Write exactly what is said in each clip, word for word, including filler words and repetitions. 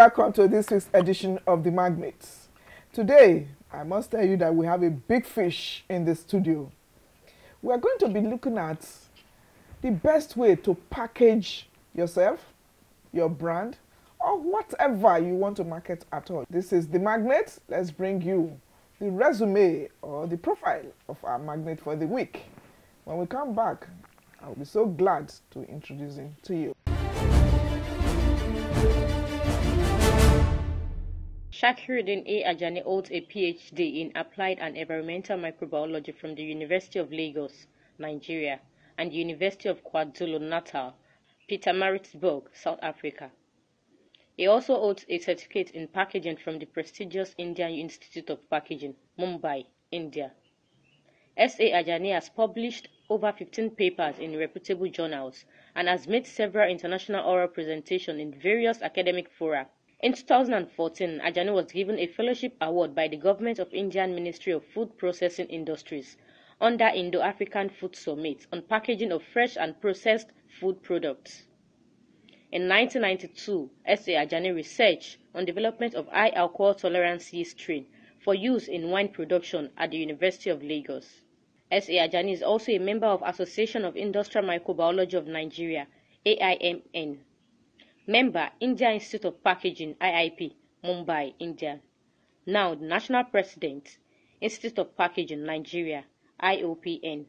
welcome to this week's edition of The Magnates. Today, I must tell you that we have a big fish in the studio. We are going to be looking at the best way to package yourself, your brand, or whatever you want to market at all. This is The Magnate. Let's bring you the resume or the profile of our magnate for the week. When we come back, I'll be so glad to introduce him to you. Shakiruddin Adeniji Jajani holds a PhD in Applied and Environmental Microbiology from the University of Lagos, Nigeria, and the University of KwaZulu-Natal, Peter Maritzburg, South Africa. He also holds a certificate in packaging from the prestigious Indian Institute of Packaging, Mumbai, India. S A Ajani has published over fifteen papers in reputable journals and has made several international oral presentations in various academic fora. In two thousand fourteen, Ajani was given a fellowship award by the Government of Indian Ministry of Food Processing Industries under Indo-African Food Summit on packaging of fresh and processed food products. In nineteen ninety-two, S A Ajani researched on development of high alcohol tolerance yeast strain for use in wine production at the University of Lagos. S A Ajani is also a member of Association of Industrial Microbiology of Nigeria, A I M N. Member, Indian Institute of Packaging, I I P, Mumbai, India. Now the National President, Institute of Packaging, Nigeria, I O P N.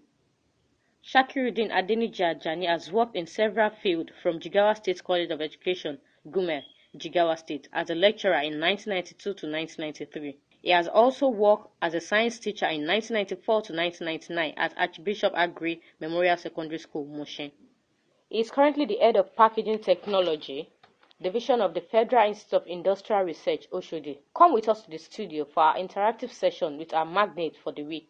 Shakiruddin Adeniji Jajani has worked in several fields from Jigawa State College of Education, Gumel, Jigawa State, as a lecturer in nineteen ninety-two to nineteen ninety-three. He has also worked as a science teacher in nineteen ninety-four to nineteen ninety-nine at Archbishop Agri Memorial Secondary School, Moshin. He is currently the head of Packaging Technology, Division of the Federal Institute of Industrial Research, Oshodi. Come with us to the studio for our interactive session with our magnate for the week.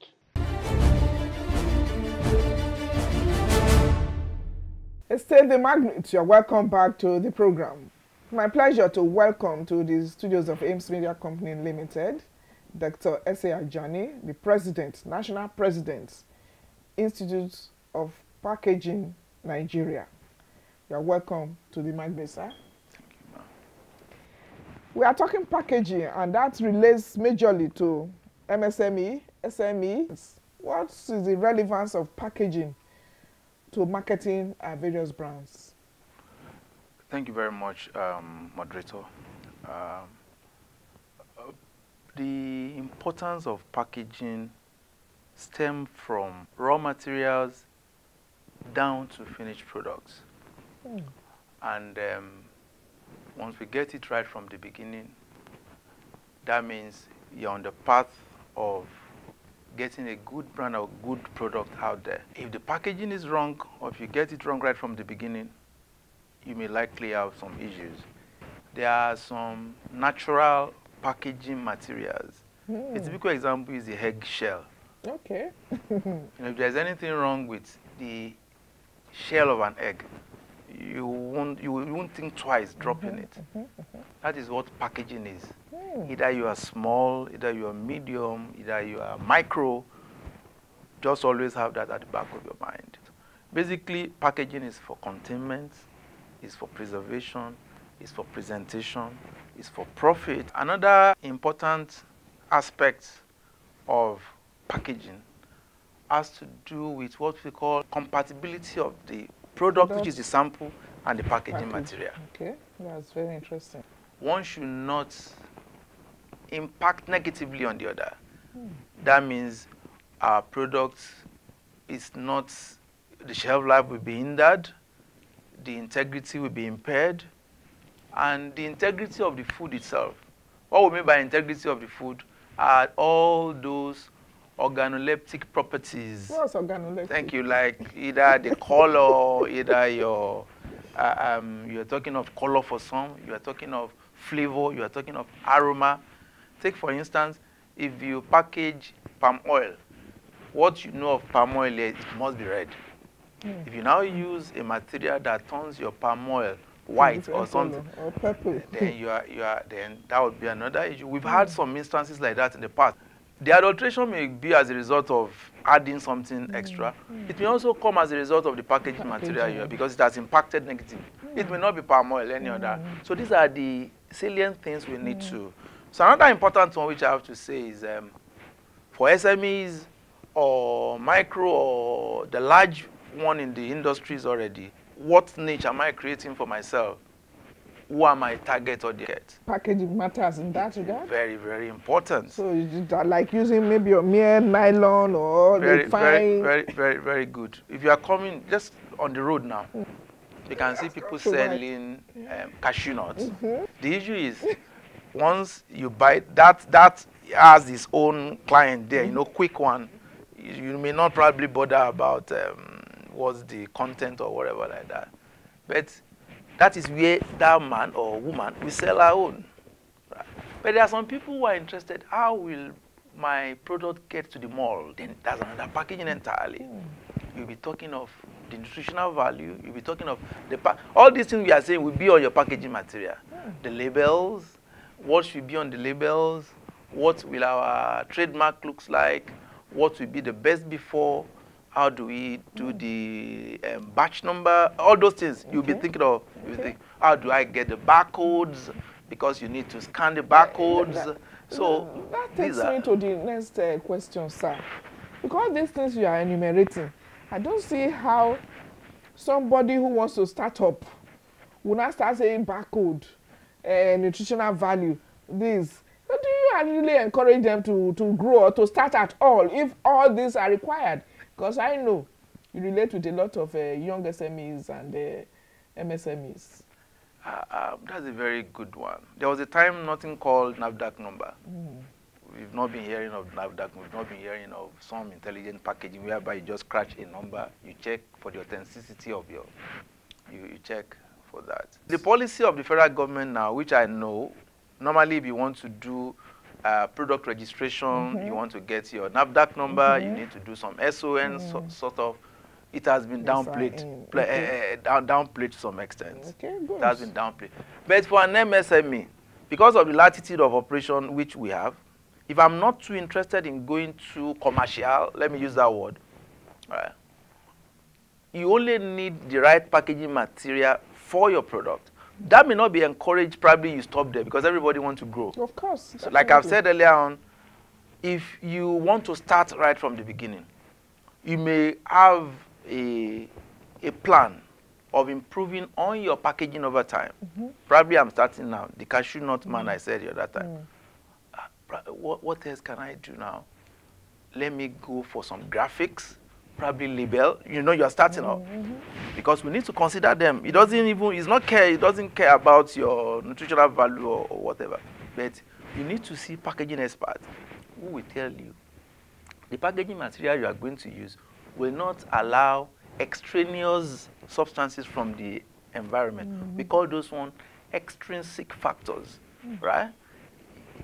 Stay the magnate, you're welcome back to the program. My pleasure to welcome to the studios of Aims Media Company Limited, Doctor S A Ajani, the President, National President, Institute of Packaging Nigeria. You are welcome to the Magnate, sir. Thank you, ma'am. We are talking packaging, and that relates majorly to M S M E, S M Es. What is the relevance of packaging to marketing our various brands? Thank you very much, um, Moderator. Um, uh, the importance of packaging stems from raw materials down to finished products. Mm. And um, once we get it right from the beginning, that means you're on the path of getting a good brand or good product out there. If the packaging is wrong, or if you get it wrong right from the beginning, you may likely have some issues. There are some natural packaging materials. Mm. A typical example is the eggshell. Okay. And if there's anything wrong with the shell of an egg, you won't, you won't think twice dropping mm-hmm, it. Mm-hmm, mm-hmm. That is what packaging is. Mm. Either you are small, either you are medium, either you are micro, just always have that at the back of your mind. Basically, packaging is for containment, is for preservation, is for presentation, is for profit. Another important aspect of packaging has to do with what we call compatibility of the product, product. which is the sample, and the packaging Package. material. Okay, that's very interesting. One should not impact negatively on the other. Hmm. That means our product is not, the shelf life will be hindered, the integrity will be impaired, and the integrity of the food itself. What we mean by integrity of the food are all those organoleptic properties. What's organoleptic? Thank you. Like either the color, either your, uh, um, you're talking of color for some, you're talking of flavor, you're talking of aroma. Take for instance, if you package palm oil, what you know of palm oil is it must be red. Mm. If you now use a material that turns your palm oil white or something, or purple, then you are, you are, then that would be another issue. We've mm. had some instances like that in the past. The adulteration may be as a result of adding something mm. extra. Mm. It may also come as a result of the packaging, packaging. material here because it has impacted negatively. Mm. It may not be palm oil, any mm. other. So these are the salient things we need mm. to. So another important one which I have to say is um, for S M Es or micro or the large one in the industries already, what niche am I creating for myself? Who am I target or get? Packaging matters in that regard. Very, very important. So you like using maybe a mere nylon or very, fine. Very, very, very, very good. If you are coming just on the road now, mm. you can see people selling um, cashew nuts. Mm-hmm. The issue is, once you buy that, that has its own client there. Mm-hmm. You know, quick one. You may not probably bother about um, what's the content or whatever like that. But that is where that man or woman will sell our own. Right? But there are some people who are interested, how will my product get to the mall? Then that's another packaging entirely. Mm. You'll be talking of the nutritional value. You'll be talking of the pa all these things we are saying will be on your packaging material. Mm. The labels, what should be on the labels, what will our trademark looks like, what will be the best before, how do we do the um, batch number, all those things you'll okay. be thinking of. You'll okay. think, how do I get the barcodes? Because you need to scan the barcodes. Yeah, that, so that takes are, me to the next uh, question, sir. Because these things you are enumerating, I don't see how somebody who wants to start up will not start saying barcode, uh, nutritional value, this. But do you really encourage them to, to grow or to start at all if all these are required? Because I know you relate with a lot of uh, young S M Es and uh, M S M Es. Uh, uh, that's a very good one. There was a time nothing called NAFDAC number. Mm. We've not been hearing of NAFDAC. We've not been hearing of some intelligent packaging whereby you just scratch a number. You check for the authenticity of your, you, you check for that. The policy of the federal government now, which I know, normally if you want to do Uh, product registration, mm-hmm. you want to get your NAFDAC number, mm-hmm. you need to do some S O N mm. so, sort of. It has been downplayed, yes, I, play, okay. uh, down, downplayed to some extent. Okay, good. It has been downplayed. But for an M S M E, because of the latitude of operation which we have, if I'm not too interested in going to commercial, let me use that word, right, you only need the right packaging material for your product. That may not be encouraged, probably you stop there because everybody wants to grow. Of course. So like I've said earlier on, if you want to start right from the beginning, you may have a, a plan of improving on your packaging over time. Mm-hmm. Probably I'm starting now. The cashew nut man mm-hmm. I said the other time. Mm-hmm. uh, what, what else can I do now? Let me go for some graphics. Probably label, you know, you're starting mm -hmm. up because we need to consider them. It doesn't even, it's not care, it doesn't care about your nutritional value or, or whatever. But you need to see packaging experts who will tell you the packaging material you are going to use will not allow extraneous substances from the environment. Mm -hmm. We call those one extrinsic factors, mm -hmm. right?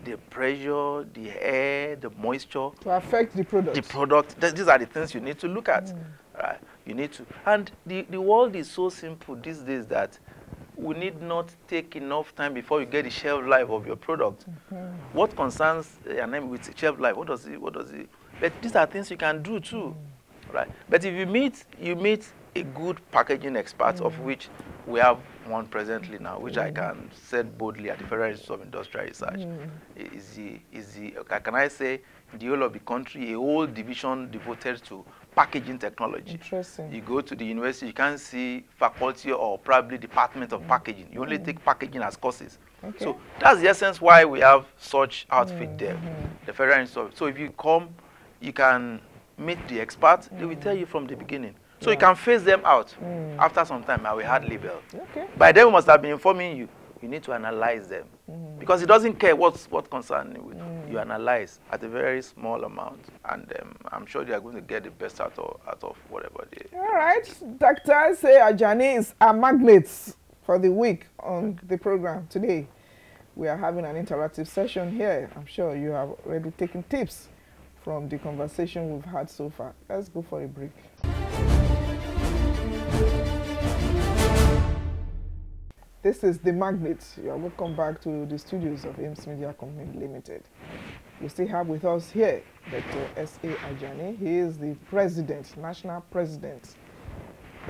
The pressure, the air, the moisture. To affect the product. The product. Th these are the things you need to look at. Mm. Right? You need to. And the, the world is so simple these days that we need not take enough time before you get the shelf life of your product. Mm-hmm. What concerns an M S M E with shelf life? What does it, what does it? But these are things you can do too. Mm. Right? But if you meet, you meet a good packaging expert, mm. of which we have one presently now, which mm. I can say boldly at the Federal Institute of Industrial Research, mm. is the, is the, can I say, the whole of the country, a whole division devoted to packaging technology. Interesting. You go to the university, you can't see faculty or probably department of mm. packaging. You only mm. take packaging as courses. Okay. So that's the essence why we have such outfit mm. there, mm. the Federal Institute. So if you come, you can meet the experts. Mm. They will tell you from the beginning. So yeah. you can phase them out mm. after some time, and we had label. Okay. By then, we must have been informing you. You need to analyze them. Mm. Because it doesn't care what's, what concerns you. Mm. You analyze at a very small amount. And um, I'm sure they are going to get the best out of, out of whatever they do. All right. Doctor Adeniji Jajani is our magnet for the week on the program today. We are having an interactive session here. I'm sure you have already taken tips from the conversation we've had so far. Let's go for a break. This is The Magnet. You are welcome back to the studios of Aims Media Company Limited. We still have with us here Doctor S A Ajani. He is the president, national president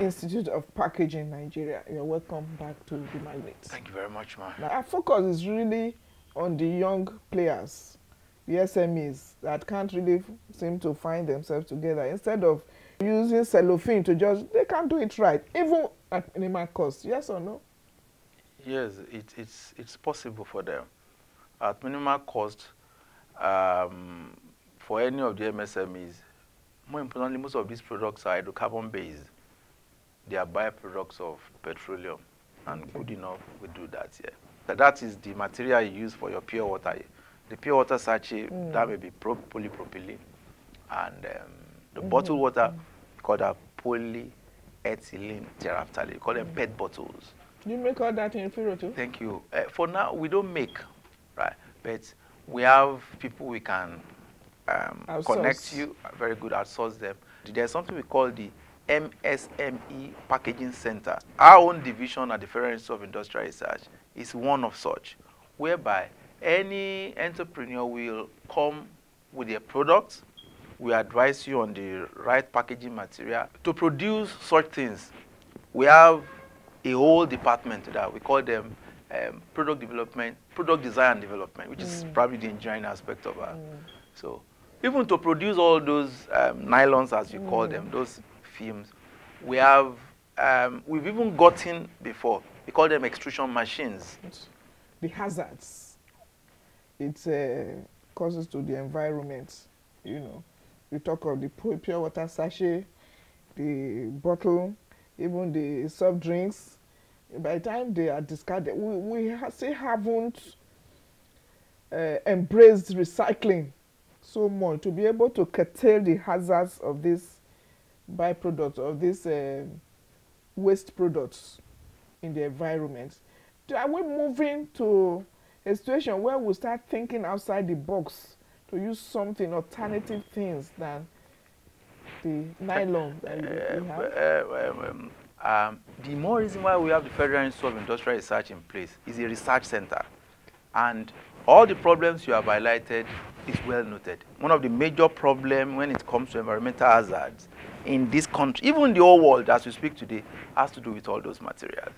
Institute of Packaging Nigeria. You're welcome back to the Magnates. Thank you very much, ma'am. Our focus is really on the young players, the S M Es, that can't really seem to find themselves together. Instead of using cellophane to judge, they can't do it right, even at minimal cost. Yes or no? Yes, it, it's, it's possible for them. At minimal cost, um, for any of the M S M Es, more importantly, most of these products are hydrocarbon-based. They are byproducts of petroleum, and good enough, we do that here. Yeah. That is the material you use for your pure water. The pure water sachet, mm. that may be polypropylene, and um, the mm-hmm. bottled water, called a polyethylene terephthalate. We call them mm. PET bottles. Do you make all that in Firo too? Thank you. Uh, for now, we don't make, right? But we have people we can um, connect you, very good, outsource them. There's something we call the M S M E Packaging Center. Our own division at the Federal Institute of Industrial Research is one of such, whereby any entrepreneur will come with their products. We advise you on the right packaging material. To produce such things, we have a whole department that we call them um, product development, product design and development, which mm. is probably the engineering aspect of that. Mm. So even to produce all those um, nylons, as you mm. call them, those films, we have, um, we've even gotten before, we call them extrusion machines. The hazards it uh, causes to the environment, you know. We talk of the pure water sachet, the bottle, even the soft drinks. By the time they are discarded, we, we ha still haven't uh, embraced recycling so much to be able to curtail the hazards of this byproducts of these uh, waste products in the environment. Are we moving to a situation where we start thinking outside the box to use something, alternative things than the nylon that we have? Uh, uh, um, um, the more reason why we have the Federal Institute of Industrial Research in place is a research center. And all the problems you have highlighted is well noted. One of the major problems when it comes to environmental hazards in this country, even the whole world as we speak today, has to do with all those materials.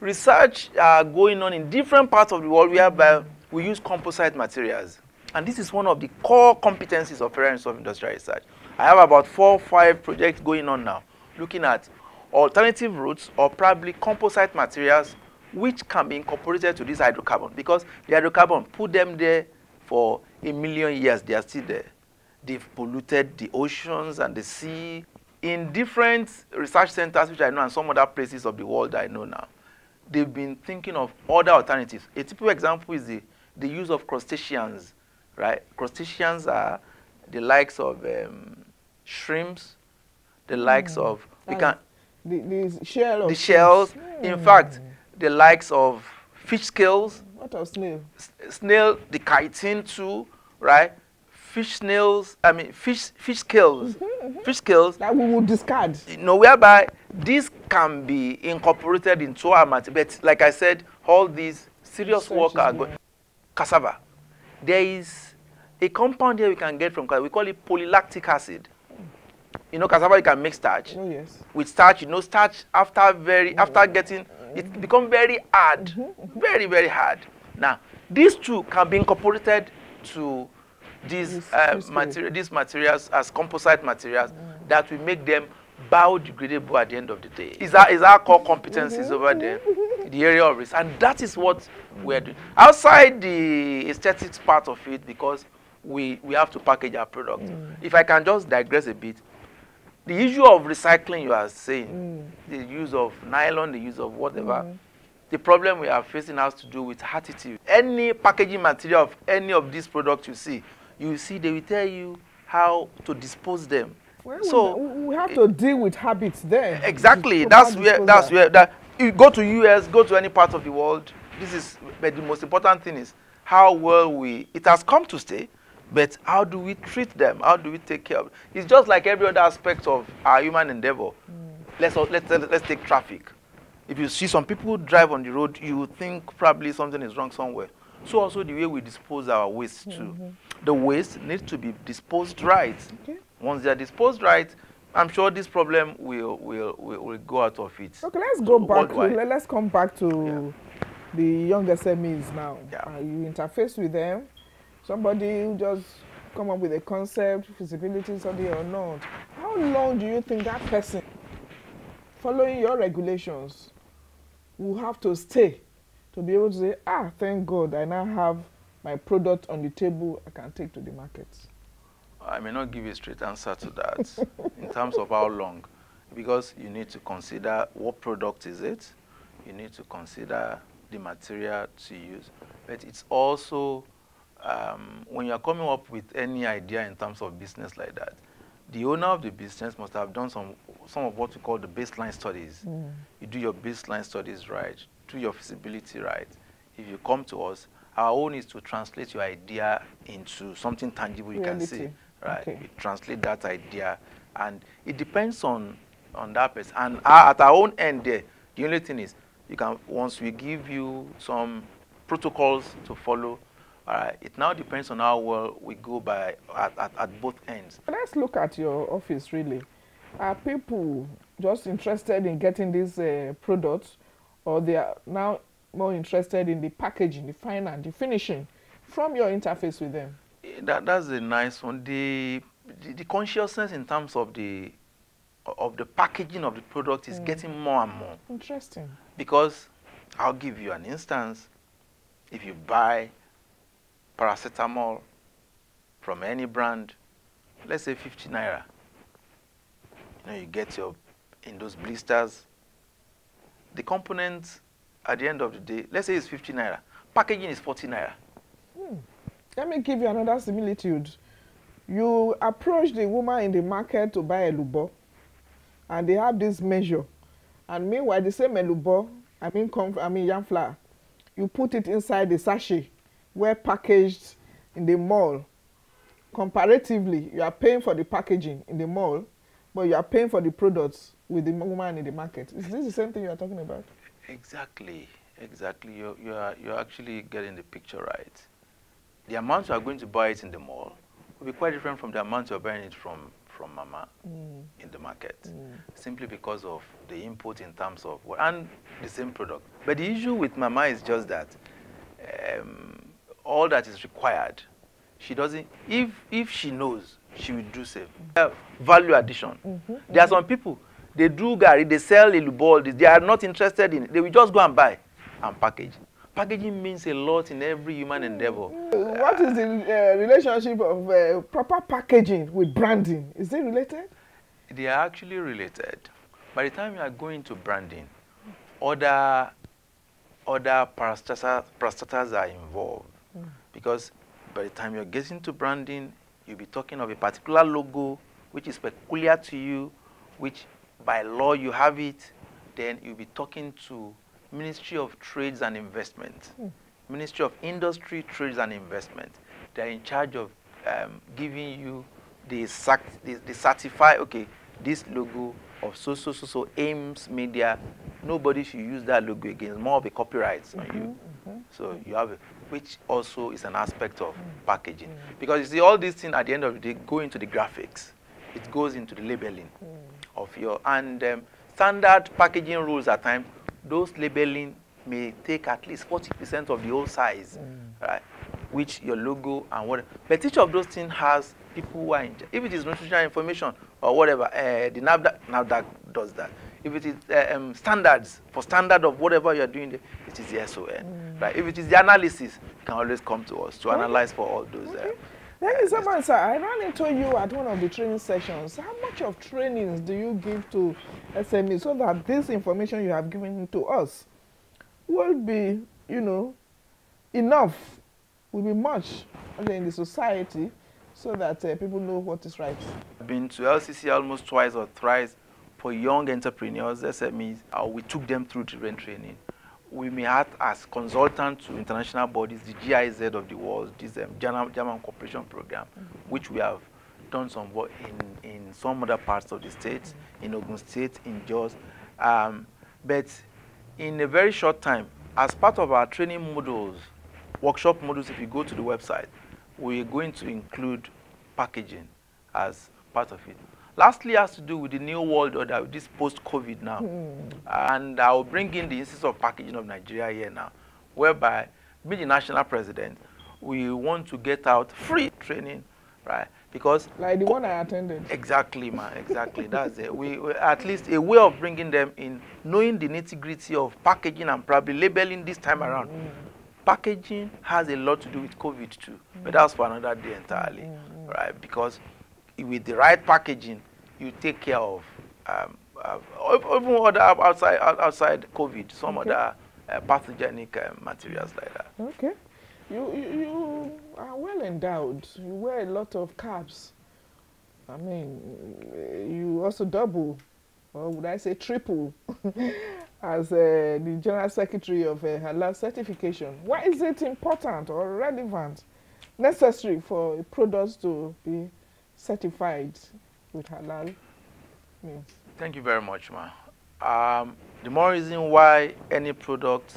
Research are uh, going on in different parts of the world whereby we use composite materials. And this is one of the core competencies of Federal Institute of Industrial Research. I have about four or five projects going on now, looking at alternative routes or probably composite materials which can be incorporated to this hydrocarbon, because the hydrocarbon, put them there for a million years, they are still there. They've polluted the oceans and the sea. In different research centers, which I know, and some other places of the world I know now, they've been thinking of other alternatives. A typical example is the, the use of crustaceans, right? Crustaceans are the likes of um, shrimps, the likes mm. of, we can, the, the, shell of the shells, mm. in fact, the likes of fish scales. What of snail? S snail, the chitin too, right? Fish snails, I mean, fish fish scales, mm-hmm, mm-hmm. fish scales that we will discard. You know, whereby this can be incorporated into our material. But like I said, all these serious research work are going. Cassava. There is a compound here we can get from cassava. We call it polylactic acid. You know, cassava you can make starch. Oh yes. With starch, you know, starch after very oh, after getting mm-hmm. it becomes very hard, mm-hmm. very very hard. Now, these two can be incorporated to These, uh, materi these materials as composite materials mm. that will make them biodegradable at the end of the day. Is our, is our core competencies mm-hmm. over there, the area of risk. And that is what we're doing. Outside the aesthetics part of it, because we, we have to package our product. Mm. If I can just digress a bit, the issue of recycling you are saying, mm. the use of nylon, the use of whatever, mm. the problem we are facing has to do with attitude. Any packaging material of any of these products you see, you see, they will tell you how to dispose them. Well, so we have to deal with habits there. Exactly. That's where, that's where. That's where. You go to U S, go to any part of the world. This is, but the most important thing is how well we. It has come to stay, but how do we treat them? How do we take care of it? It's just like every other aspect of our human endeavor. Mm. Let's let's let's take traffic. If you see some people drive on the road, you think probably something is wrong somewhere. So also the way we dispose our waste too. Mm-hmm. The waste needs to be disposed right. Okay. Once they are disposed right, I'm sure this problem will will will, will go out of it. Okay, let's go back. To, let's come back to yeah. the young S M Es now. Yeah. Uh, you interface with them. Somebody who just come up with a concept, feasibility study or not. How long do you think that person, following your regulations, will have to stay to be able to say, ah, thank God, I now have my product on the table I can take to the market? I may not give a straight answer to that in terms of how long, because you need to consider what product is it, you need to consider the material to use, but it's also, um, when you're coming up with any idea in terms of business like that, the owner of the business must have done some, some of what we call the baseline studies. Mm. You do your baseline studies right, do your feasibility right. If you come to us, our own is to translate your idea into something tangible you Reality. Can see. Right, okay. We translate that idea, and it depends on on that person. And our, at our own end, there, the only thing is, you can once we give you some protocols to follow. All right, it now depends on how well we go by at, at, at both ends. Let's look at your office. Really, are people just interested in getting these uh, products, or they are now more interested in the packaging, the finance, the finishing, from your interface with them? That, that's a nice one. The, the the consciousness in terms of the of the packaging of the product is mm. getting more and more interesting. Because I'll give you an instance. If you buy paracetamol from any brand, let's say fifty naira, you know, you get your in those blisters. The components at the end of the day, let's say it's fifty naira. Packaging is forty naira. Mm. Let me give you another similitude. You approach the woman in the market to buy elubo, and they have this measure. And meanwhile, the same elubo, I mean, I mean yam flour, you put it inside the sachet, well packaged in the mall. Comparatively, you are paying for the packaging in the mall, but you are paying for the products with the woman in the market. Is this the same thing you are talking about? Exactly, exactly. You, you are you're actually getting the picture right. The amount you are going to buy it in the mall will be quite different from the amount you are buying it from, from Mama mm. in the market, mm. simply because of the input in terms of, well, and the same product. But the issue with Mama is just that um, all that is required, she doesn't, if, if she knows, she will do save. Mm. Uh, value addition. Mm-hmm. There are some people, they do garri, they sell a ball, they are not interested in it. They will just go and buy and package. Packaging means a lot in every human endeavor. What is the uh, relationship of uh, proper packaging with branding? Is it related? They are actually related. By the time you are going to branding, other, other parastatals are involved. Mm. Because by the time you're getting to branding, you'll be talking of a particular logo which is peculiar to you, which by law you have it, then you'll be talking to Ministry of Trades and Investment, mm. Ministry of Industry, Trades and Investment. They're in charge of um, giving you the, the, the certify, okay, this logo of so, so, so, so, Aims Media, nobody should use that logo again. It's more of a copyright mm-hmm, on you. Mm-hmm. So you have, a, which also is an aspect of mm. packaging. Mm. Because you see, all these things at the end of the day go into the graphics. It goes into the labeling mm. of your, and um, standard packaging rules at times, those labeling may take at least forty percent of the whole size, mm. right? Which your logo and whatever. But each of those things has people who are in. If it is nutritional information or whatever, uh, the NAFDAC, NAFDAC does that. If it is uh, um, standards, for standard of whatever you are doing, it is the S O N, mm. right? If it is the analysis, you can always come to us to okay. analyze for all those. Okay. Uh, Thank you so much, sir. I ran into you at one of the training sessions. How much of trainings do you give to S M Es so that this information you have given to us will be, you know, enough, will be much in the society so that uh, people know what is right? I've been to L C C almost twice or thrice for young entrepreneurs, S M Es. Uh, we took them through different training. We may act as consultants to international bodies, the G I Z of the world, this um, German, German Cooperation Program, mm-hmm. which we have done some work in, in some other parts of the state, mm-hmm. in Ogun State, in Jos. Um, but in a very short time, as part of our training modules, workshop modules, if you go to the website, we're going to include packaging as part of it. Lastly, has to do with the new world order, this post-COVID now. Mm. And I'll bring in the Institute of Packaging of Nigeria here now, whereby, being the national president, we want to get out free training, right? Because like the one I attended. Exactly, man. Exactly. That's it. We, we at least a way of bringing them in, knowing the nitty-gritty of packaging and probably labeling this time around. Mm-hmm. Packaging has a lot to do with COVID too, mm-hmm. but that's for another day entirely, mm-hmm. right? Because with the right packaging, you take care of um, uh, even other outside outside COVID, some okay. other uh, pathogenic uh, materials like that. Okay. You, you, you are well endowed. You wear a lot of caps. I mean, you also double, or would I say triple, as uh, the General Secretary of uh, Halal Certification. Why is it important or relevant, necessary for products to be certified with Halal? Yes. Thank you very much, ma. Um, the more reason why any product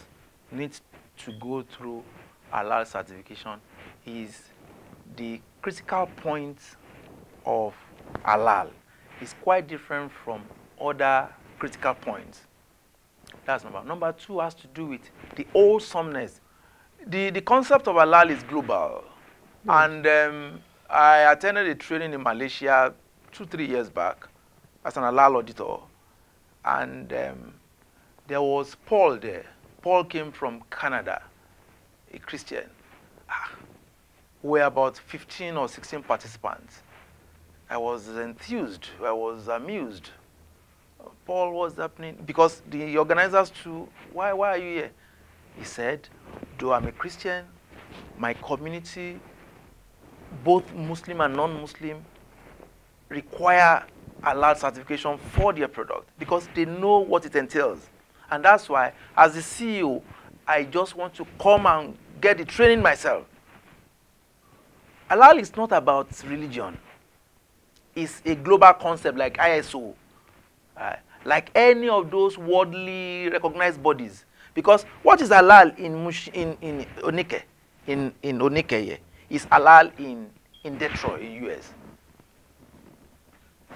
needs to go through Halal certification is the critical point of Halal is quite different from other critical points. That's number one. Number two has to do with the wholesomeness. The, the concept of Halal is global. Mm. And um, I attended a training in Malaysia two, three years back as an Halal auditor. And um, there was Paul there. Paul came from Canada. A Christian. Ah, we were about fifteen or sixteen participants. I was enthused. I was amused. Paul, what's happening? Because the organizers too, why, why are you here? He said, though I'm a Christian, my community, both Muslim and non-Muslim, require Halal certification for their product because they know what it entails. And that's why, as the C E O, I just want to come and get the training myself. Halal is not about religion. It's a global concept like I S O, uh, like any of those worldly recognized bodies. Because what is Halal in Mush in, in Onike, in, in Onike yeah, is Halal in, in Detroit, in U S.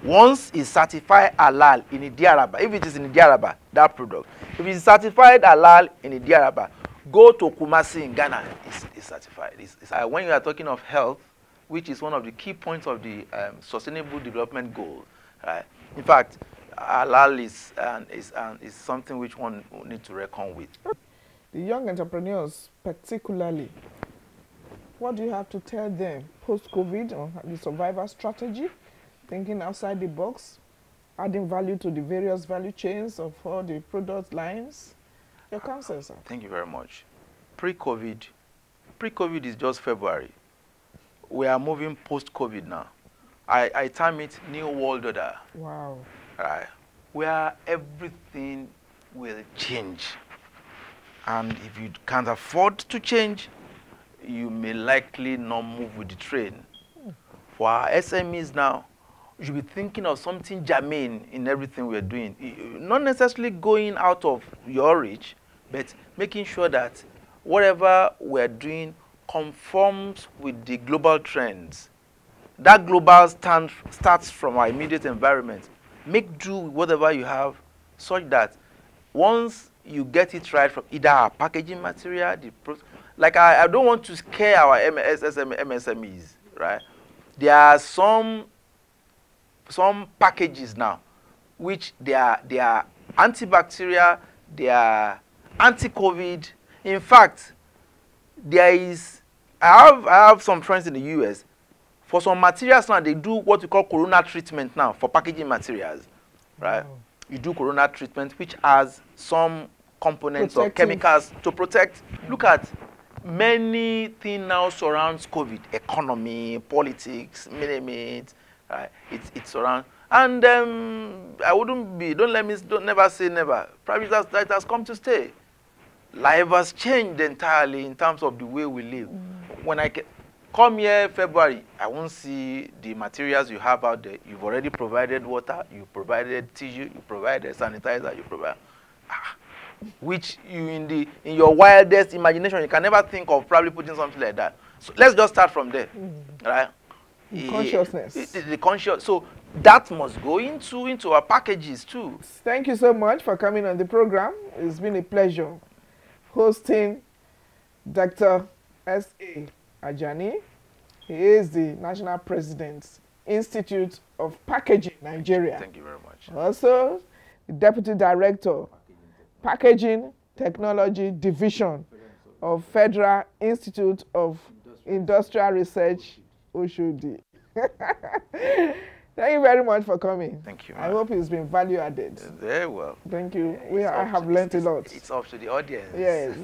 Once it's certified Halal in Idiaraba, if it is in Idiaraba, that product, if it's certified Halal in Idiaraba, go to Kumasi in Ghana, it's, it's certified. It's, it's, uh, when you are talking of health, which is one of the key points of the um, Sustainable Development Goal, right? In fact, Halal is, um, is, um, is something which one needs to reckon with. The young entrepreneurs particularly, what do you have to tell them post-COVID on the survival strategy? Thinking outside the box, adding value to the various value chains of all the product lines. Your counsel, sir. Thank you very much. Pre-COVID, pre-COVID is just February. We are moving post-COVID now. I, I term it new world order. Wow. Right. Where everything will change. And if you can't afford to change, you may likely not move with the train. For our S M Es now, you should be thinking of something germane in everything we're doing. Not necessarily going out of your reach, but making sure that whatever we're doing conforms with the global trends. That global stand starts from our immediate environment. Make do with whatever you have, such that once you get it right from either our packaging material, the pro- like I, I don't want to scare our M S M Es, right? There are some some packages now which they are they are antibacterial, they are anti-COVID. In fact, there is I have I have some friends in the U S. For some materials now, they do what we call corona treatment now for packaging materials. Right? Wow. You do corona treatment which has some components of chemicals to protect. Look at many things now surrounds COVID, economy, politics, minimate. Right. It's it's around, and um, I wouldn't be. Don't let me. Don't never say never. Probably that that has come to stay. Life has changed entirely in terms of the way we live. Mm. When I come here February, I won't see the materials you have out there. You've already provided water. You provided tissue. You provided sanitizer. You provide, ah, which you in the in your wildest imagination you can never think of probably putting something like that. So let's just start from there, mm. right? The consciousness. The, the, the conscious. So that must go into, into our packages too. Thank you so much for coming on the program. It's been a pleasure hosting Doctor S A Ajani. He is the National President, Institute of Packaging Nigeria. Thank you very much. Also, the Deputy Director, Packaging Technology Division of Federal Institute of Industrial Research, Oshodi. Thank you very much for coming. Thank you. I hope it's been value added. Very well. Thank you. Yeah, we are, I have learned a lot. It's up to the audience. Yes.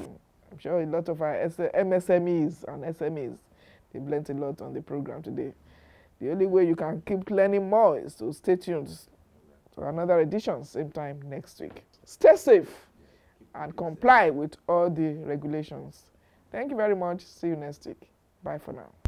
I'm sure a lot of our M S M Es and S M Es, they've learned a lot on the program today. The only way you can keep learning more is to stay tuned for another edition, same time next week. Stay safe and comply with all the regulations. Thank you very much. See you next week. Bye for now.